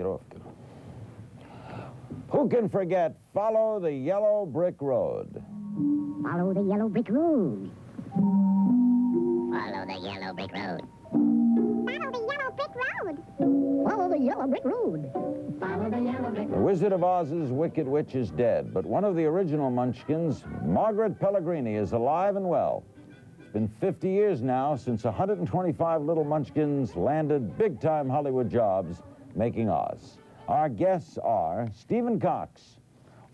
Get off. Get off. Who can forget Follow the Yellow Brick Road? Follow the yellow brick road. Follow the yellow brick road. Follow the yellow brick road. Follow the yellow brick road. Follow the yellow brick road. The Wizard of Oz's Wicked Witch is dead, but one of the original Munchkins, Margaret Pellegrini, is alive and well. It's been 50 years now since 125 little Munchkins landed big-time Hollywood jobs making Oz. Our guests are Stephen Cox,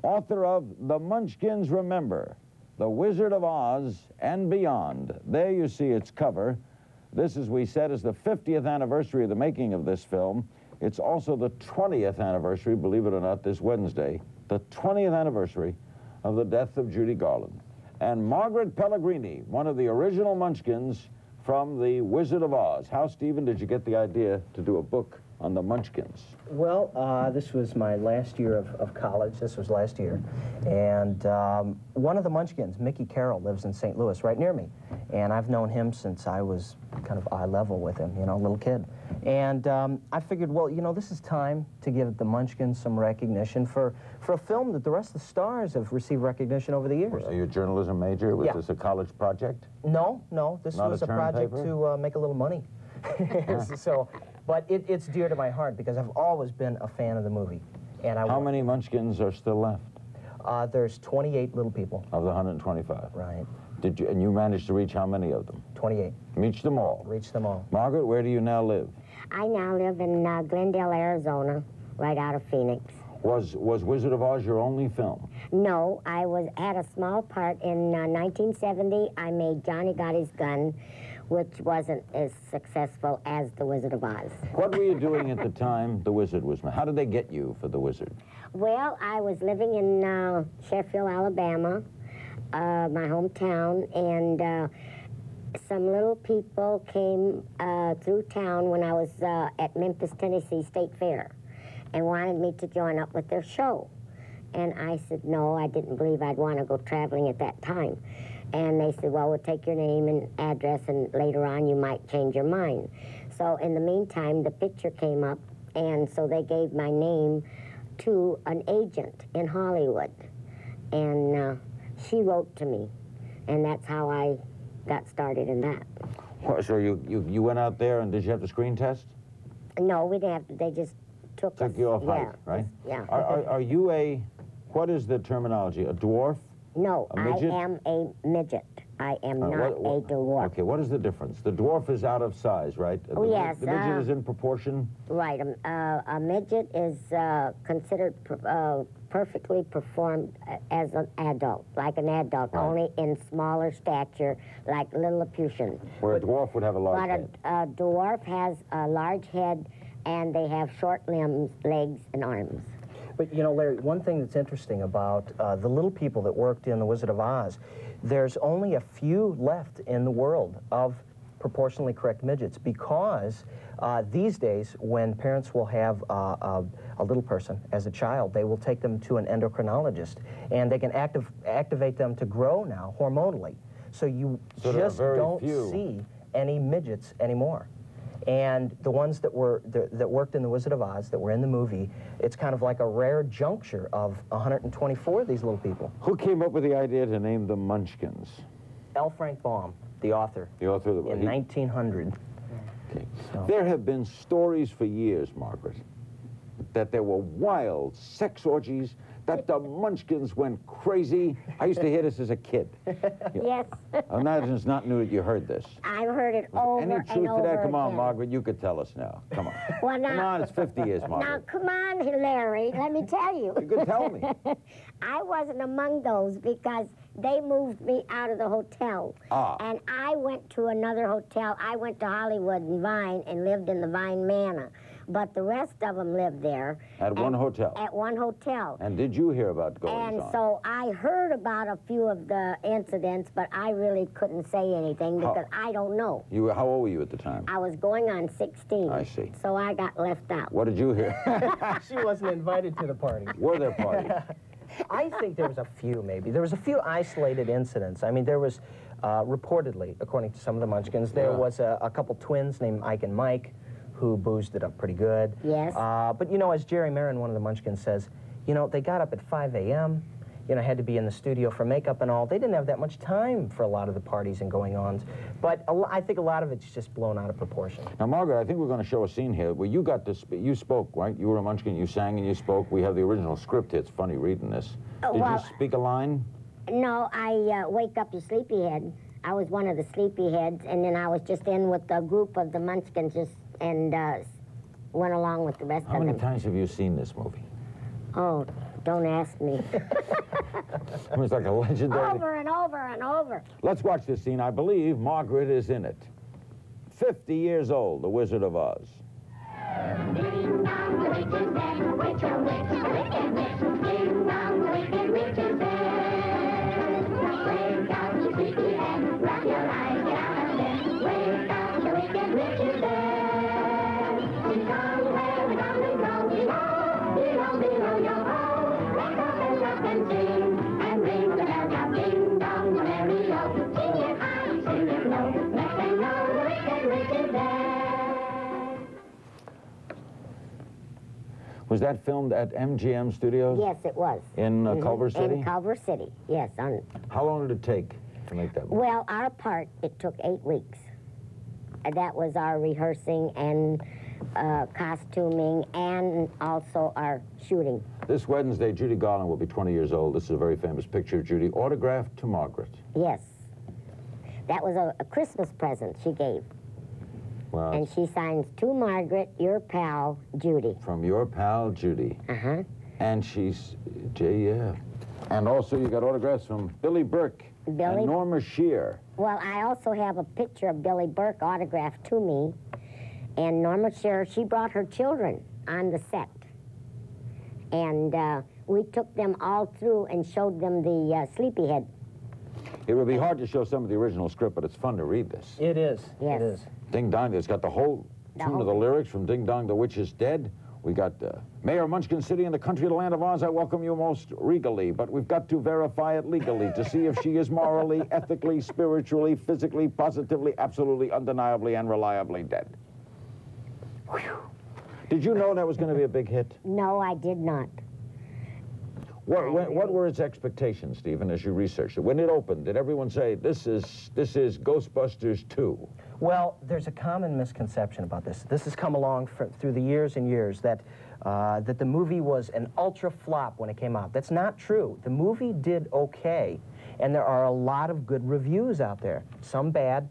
author of The Munchkins Remember, The Wizard of Oz and Beyond. There you see its cover. This, as we said, is the 50th anniversary of the making of this film. It's also the 20th anniversary, believe it or not, this Wednesday, the 20th anniversary of the death of Judy Garland. And Margaret Pellegrini, one of the original Munchkins from The Wizard of Oz. How, Stephen, did you get the idea to do a book on the Munchkins? Well, this was my last year of college. This was last year. And one of the Munchkins, Mickey Carroll, lives in St. Louis, right near me. And I've known him since I was kind of eye level with him, you know, a little kid. And I figured, well, you know, this is time to give the Munchkins some recognition for a film that the rest of the stars have received recognition over the years. Are you a journalism major? Was this a college project? No, no. This was a project to make a little money. So. But it's dear to my heart because I've always been a fan of the movie. And I How many Munchkins are still left? There's 28 little people. Of the 125? Right. And you managed to reach how many of them? 28. Reach them all? Reach them all. Margaret, where do you now live? I now live in Glendale, Arizona, right out of Phoenix. Was Wizard of Oz your only film? No, I had a small part in 1970. I made Johnny Gotti's Gun, which wasn't as successful as The Wizard of Oz. What were you doing at the time the Wizard was made? How did they get you for The Wizard? Well, I was living in Sheffield, Alabama, my hometown, and some little people came through town when I was at Memphis, Tennessee State Fair and wanted me to join up with their show. And I said, no, I didn't believe I'd want to go traveling at that time. And they said, well, we'll take your name and address, and later on you might change your mind. So in the meantime, the picture came up, and so they gave my name to an agent in Hollywood. And she wrote to me, and that's how I got started in that. Well, so you went out there, and did you have the screen test? No, we didn't have to. They just took you off height, right? Yeah. Are you what is the terminology, a dwarf? No, I am a midget. I am not a dwarf. Okay, what is the difference? The dwarf is out of size, right? Oh, yes. The midget is in proportion? Right. A midget is considered perfectly performed as an adult, like an adult, right, only in smaller stature, like Lilliputian. Where a dwarf would have a large head. But a dwarf has a large head, and they have short limbs, legs, and arms. But, you know, Larry, one thing that's interesting about the little people that worked in The Wizard of Oz, there's only a few left in the world of proportionally correct midgets, because these days when parents will have a little person as a child, they will take them to an endocrinologist, and they can activate them to grow now hormonally. So you just don't see any midgets anymore. And the ones that that worked in The Wizard of Oz, that were in the movie, it's kind of like a rare juncture of 124 of these little people. Who came up with the idea to name the Munchkins? L. Frank Baum, the author. The author of the book. In 1900. Okay. So. There have been stories for years, Margaret, that there were wild sex orgies, that the Munchkins went crazy. I used to hear this as a kid. Yes. I imagine it's not new that you heard this. I've heard it over and over again. Any truth to that? Come on, Margaret, you could tell us now. Come on. Well, now, come on, it's 50 years, Margaret. Now, come on, Larry, let me tell you. You could tell me. I wasn't among those because they moved me out of the hotel. Ah. And I went to another hotel. I went to Hollywood and Vine and lived in the Vine Manor. But the rest of them lived there. At one hotel? At one hotel. And did you hear about goings-on? And so I heard about a few of the incidents, but I really couldn't say anything because I don't know. How old were you at the time? I was going on 16. I see. So I got left out. What did you hear? She wasn't invited to the party. Were there parties? I think there was a few, maybe. There was a few isolated incidents. I mean, there was, reportedly, according to some of the Munchkins, there was a couple twins named Ike and Mike who boozed it up pretty good. Yes. But, you know, as Jerry Maren, one of the Munchkins, says, you know, they got up at 5 a.m., you know, had to be in the studio for makeup and all. They didn't have that much time for a lot of the parties and going-ons. But I think a lot of it's just blown out of proportion. Now, Margaret, I think we're going to show a scene here where you got to you spoke, right? You were a Munchkin, you sang and you spoke. We have the original script here. It's funny reading this. Did you speak a line? No, I wake up your sleepyhead. I was one of the sleepyheads, and then I was just in with a group of the Munchkins and went along with the rest of them. How many times have you seen this movie? Oh, don't ask me. It was like a legendary... Over and over and over. Let's watch this scene. I believe Margaret is in it. 50 years old, The Wizard of Oz. Was that filmed at MGM Studios? Yes, it was. In Culver City? In Culver City, yes. How long did it take to make that movie? Well, our part, it took 8 weeks. That was our rehearsing and costuming and also our shooting. This Wednesday, Judy Garland will be 20 years old. This is a very famous picture of Judy, autographed to Margaret. Yes. That was a Christmas present she gave. Wow. And she signs, "To Margaret, your pal, Judy." From your pal, Judy. Uh-huh. And she's, yeah. And also you got autographs from Billie Burke and Norma Shearer. Well, I also have a picture of Billie Burke autographed to me. And Norma Shearer, she brought her children on the set. And we took them all through and showed them the Sleepyhead. It would be hard to show some of the original script, but it's fun to read this. It is. Yes. It is. Ding Dong, it's got the whole tune of the lyrics from Ding Dong, the Witch is Dead. We got Mayor of Munchkin City in the country, the land of Oz, I welcome you most regally, but we've got to verify it legally to see if she is morally, ethically, spiritually, physically, positively, absolutely, undeniably, and reliably dead. Whew. Did you know that was going to be a big hit? No, I did not. What were its expectations, Stephen, as you researched it? When it opened, did everyone say, this is Ghostbusters 2? Well, there's a common misconception about this. This has come along through the years and years, that, that the movie was an ultra flop when it came out. That's not true. The movie did okay, and there are a lot of good reviews out there. Some bad,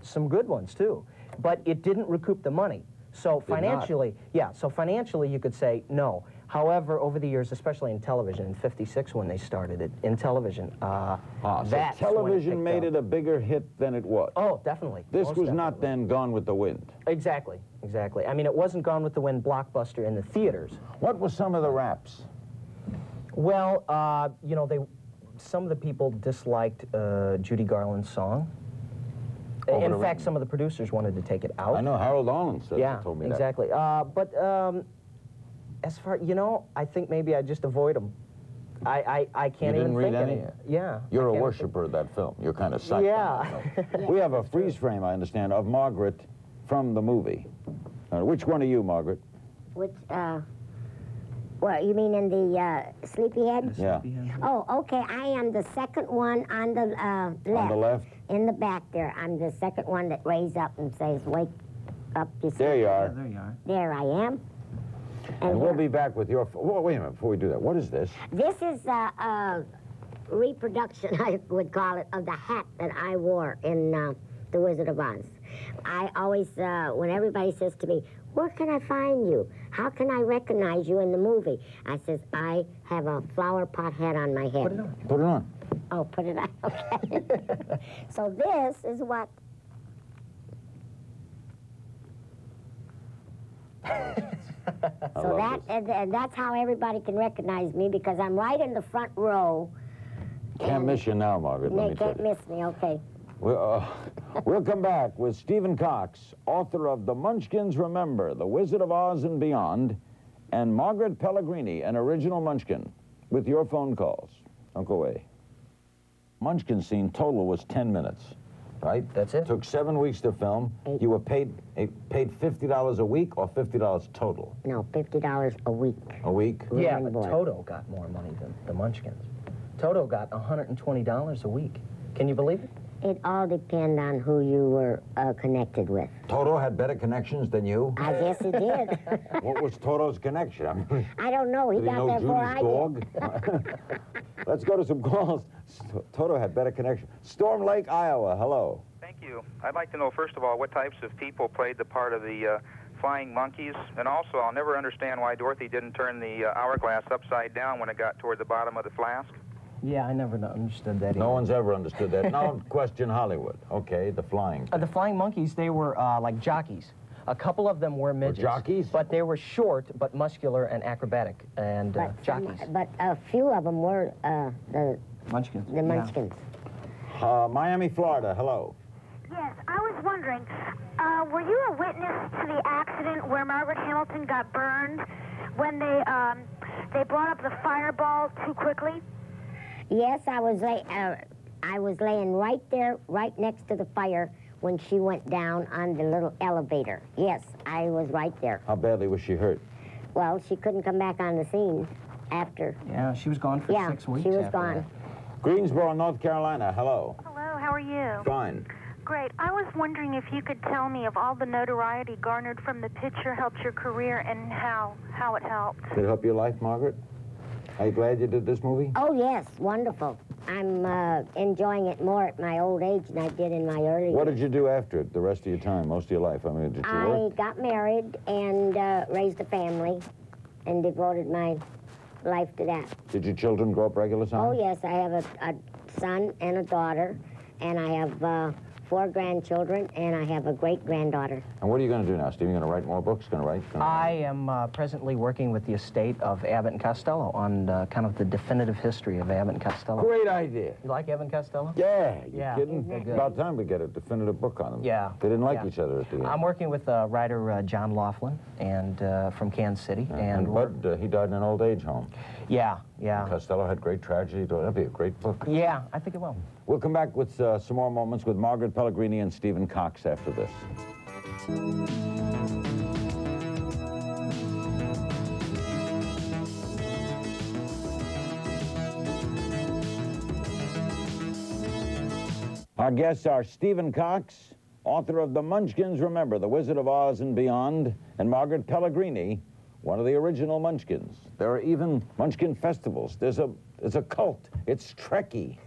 some good ones, too. But it didn't recoup the money. So financially, so financially you could say no. However, over the years, especially in television, in '56 when they started it, in television, so television made it a bigger hit than it was. Oh, definitely. This was not then Gone with the Wind. Exactly, exactly. I mean, it wasn't Gone with the Wind blockbuster in the theaters. What were some of the raps? Well, you know, some of the people disliked Judy Garland's song. In fact, some of the producers wanted to take it out. I know, Harold Arlen told me that. Yeah, exactly. As far, you know, I think maybe I just avoid them. I can't even think any. Yeah. You're a worshiper of that film. You're kind of psyched. Yeah. We have a freeze frame, I understand, of Margaret from the movie. Which one are you, Margaret? Which, what, you mean in the Sleepyhead? Yeah. Oh, okay, I am the second one on the left. On the left? In the back there, I'm the second one that raises up and says, wake up, you see. There you are. Yeah, there you are. There I am. And we'll be back with your... Well, wait a minute, before we do that, what is this? This is a reproduction, I would call it, of the hat that I wore in The Wizard of Oz. I always, when everybody says to me, where can I find you? How can I recognize you in the movie? I says, I have a flower pot hat on my head. Put it on. Put it on. Oh, put it on, okay. So this is what... So that, and that's how everybody can recognize me, because I'm right in the front row. Can't miss you now, Margaret. They can't miss me, okay. We'll come back with Stephen Cox, author of The Munchkins Remember, The Wizard of Oz and Beyond, and Margaret Pellegrini, an original Munchkin, with your phone calls. Don't go away. Munchkin scene total was 10 minutes. right? That's it. Took 7 weeks to film. You were paid $50 a week or $50 total? No, $50 a week. A week? Yeah, but Toto got more money than the Munchkins. Toto got $120 a week. Can you believe it? It all depends on who you were connected with. Toto had better connections than you? I guess he did. What was Toto's connection? I don't know. He got there before I did. Let's go to some calls. Toto had better connection. Storm Lake, Iowa. Hello. Thank you. I'd like to know, first of all, what types of people played the part of the flying monkeys. And also, I'll never understand why Dorothy didn't turn the hourglass upside down when it got toward the bottom of the flask. Yeah, I never understood that either. No one's ever understood that. Now question Hollywood. Okay, the flying. The flying monkeys, they were like jockeys. A couple of them were midgets. Or jockeys? But they were short, but muscular and acrobatic, and jockeys. But a few of them were the Munchkins. The Munchkins. Yeah. Miami, Florida, hello. Yes, I was wondering, were you a witness to the accident where Margaret Hamilton got burned when they brought up the fireball too quickly? Yes, I was laying right there, right next to the fire when she went down on the little elevator. Yes, I was right there. How badly was she hurt? Well, she couldn't come back on the scene after. Yeah, she was gone for 6 weeks. Yeah, she was gone. That. Greensboro, North Carolina, hello. Hello, how are you? Fine. Great. I was wondering if you could tell me of all the notoriety garnered from the picture helped your career and how it helped. Did it help your life, Margaret? Are you glad you did this movie? Oh, yes. Wonderful. I'm enjoying it more at my old age than I did in my early years. What did you do after it the rest of your time, most of your life? I mean, did you work? I got married and raised a family and devoted my life to that. Did your children grow up regular size? Oh, yes. I have a son and a daughter, and I have 4 grandchildren, and I have a great-granddaughter. And what are you going to do now, Steve? You're going to write more books? I am presently working with the estate of Abbott and Costello on kind of the definitive history of Abbott and Costello. Great idea. You like Abbott and Costello? Yeah. You kidding? It's about time we get a definitive book on them. Yeah. They didn't like each other at the end. I'm working with writer John Laughlin and, from Kansas City. And Bud, he died in an old age home. Yeah, yeah. And Costello had great tragedy. That'd be a great book. Yeah, I think it will. We'll come back with some more moments with Margaret Pellegrini and Stephen Cox after this. Our guests are Stephen Cox, author of The Munchkins Remember, The Wizard of Oz and Beyond, and Margaret Pellegrini, one of the original Munchkins. There are even Munchkin festivals. There's a cult. It's Trekkie.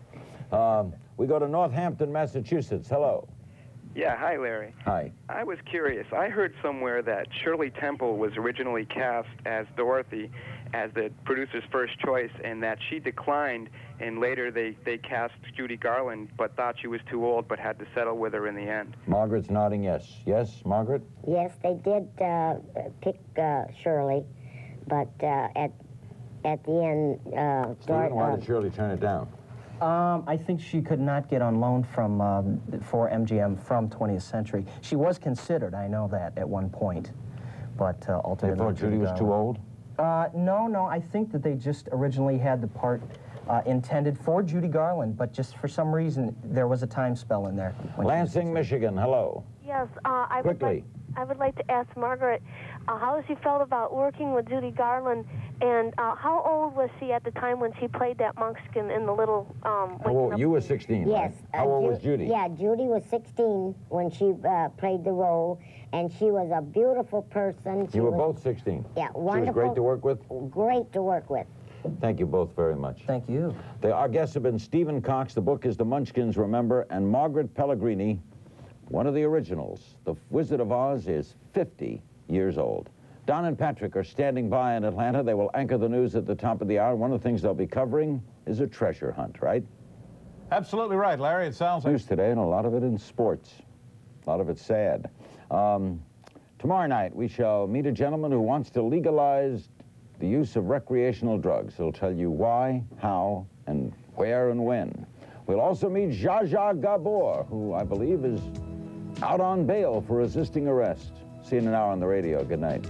We go to Northampton, Massachusetts. Hello. Yeah, hi, Larry. Hi. I was curious. I heard somewhere that Shirley Temple was originally cast as Dorothy as the producer's first choice, and that she declined, and later they cast Judy Garland, but thought she was too old, but had to settle with her in the end. Margaret's nodding yes. Yes, Margaret? Yes, they did pick Shirley, but at the end, Dorothy... Why did Shirley turn it down? I think she could not get on loan from for MGM from 20th Century. She was considered, I know that, at one point, but ultimately... They thought Judy was too old? No, I think that they just originally had the part intended for Judy Garland, but just for some reason, there was a time spell in there. Lansing, Michigan, hello. Yes, I would like to ask Margaret how she felt about working with Judy Garland, and how old was she at the time when she played that Munchkin in the little... you were 16, yes. Right? How old was Judy? Yeah, Judy was 16 when she played the role, and she was a beautiful person. You were both 16? Yeah, wonderful. She was great to work with? Great to work with. Thank you both very much. Thank you. Our guests have been Stephen Cox, the book is The Munchkins Remember, and Margaret Pellegrini, one of the originals. The Wizard of Oz is 50 years old. Don and Patrick are standing by in Atlanta. They will anchor the news at the top of the hour. One of the things they'll be covering is a treasure hunt, right? Absolutely right, Larry. It sounds like... News today, and a lot of it in sports. A lot of it's sad. Tomorrow night, we shall meet a gentleman who wants to legalize the use of recreational drugs. He'll tell you why, how, and where and when. We'll also meet Zsa Zsa Gabor, who I believe is out on bail for resisting arrest. See you in an hour on the radio. Good night.